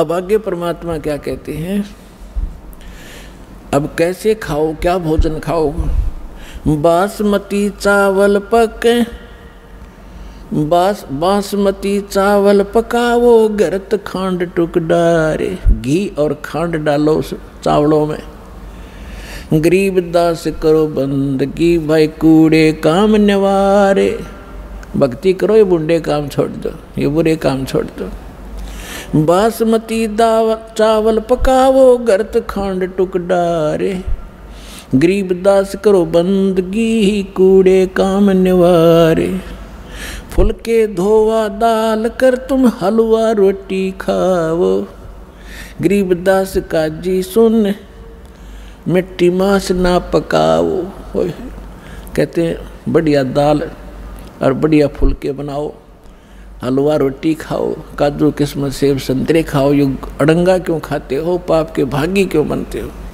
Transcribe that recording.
अब आगे परमात्मा क्या कहते हैं, अब कैसे खाओ, क्या भोजन खाओ। बासमती चावल पके, बासमती चावल पकाओ, गरत खांड टूक डारे, घी और खांड डालो चावलों में। गरीब दास करो बंदगी, भाई कूड़े काम निवारे। भक्ति करो, ये बुंडे काम छोड़ दो, ये बुरे काम छोड़ दो। बासमती चावल पकावो, गर्त खांड टुक डारे, गरीब दास करो बंदगी, कूड़े काम निवारे। फुलके धोवा दाल कर तुम, हलवा रोटी खाओ, गरीब दास का जी सुन, मिट्टी मांस ना पकाओ। कहते हैं बढ़िया दाल और बढ़िया फुलके बनाओ, हलवा रोटी खाओ, काजू किस्मत सेब संतरे खाओ। ये अड़ंगा क्यों खाते हो, पाप के भागी क्यों बनते हो।